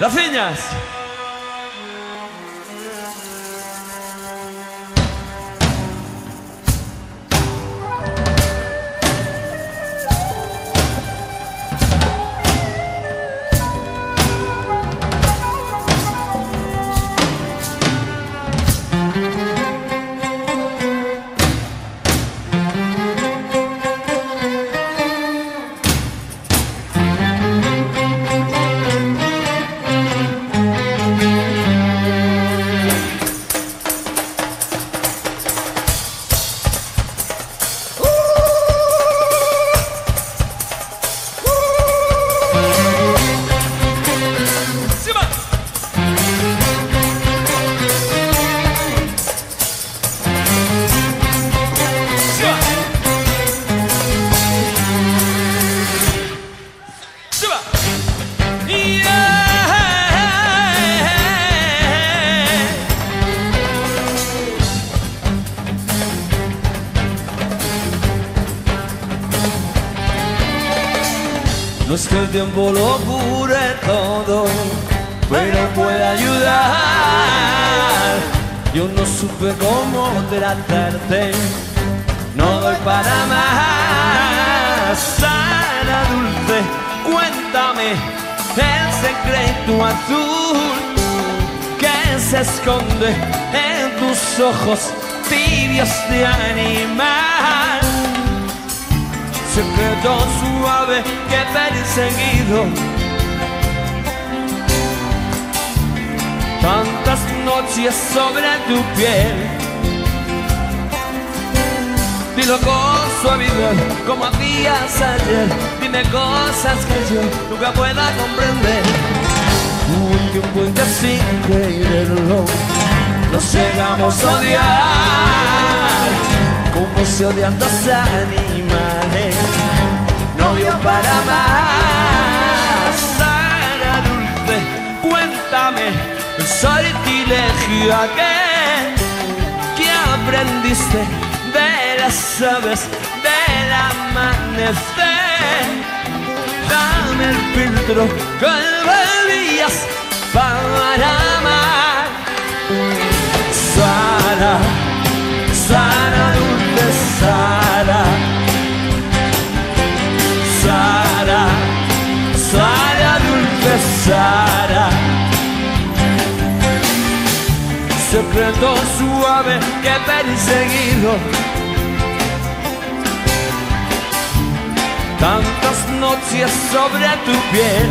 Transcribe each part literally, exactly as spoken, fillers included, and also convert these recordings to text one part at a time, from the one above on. Las niñas. No es que el tiempo lo cure todo, pero puede ayudar. Yo no supe cómo tratarte, no doy para más. Sara dulce, cuéntame el secreto azul que se esconde en tus ojos tibios de animal. Secreto suave que he perseguido tantas noches sobre tu piel. Dilo con suavidad como hacías ayer. Dime cosas que yo nunca pueda comprender. Un tiempo en que sin quererlo nos llegamos a odiar, como se odian dos animales. No dio para más. Sara dulce, cuéntame el sortilegio aquel que aprendiste de las aves del amanecer. Dame el filtro que bebías para amar. Sara, Sara dulce, Sara. Sara, Sara dulce, Sara. Secreto suave que he perseguido tantas noches sobre tu piel.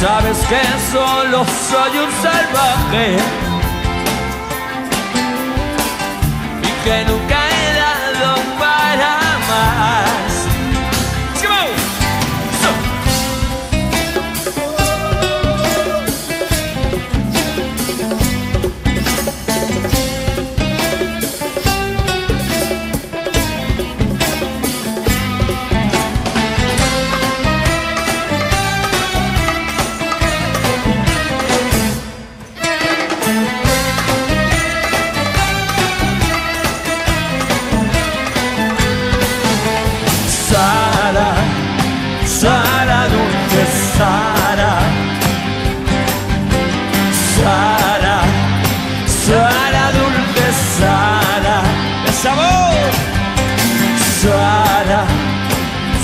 Sabes que solo soy un salvaje y que nunca he dado para más. Sara, Sara, Sara dulce, Sara. ¡El sabor! Sara,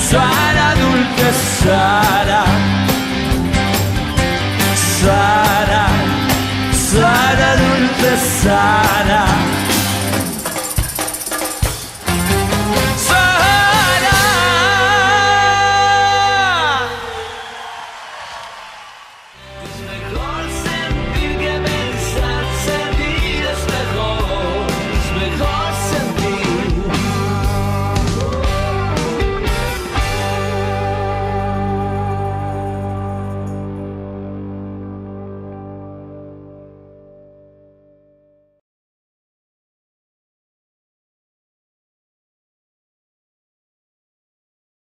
Sara dulce, Sara. Sara, Sara dulce, Sara.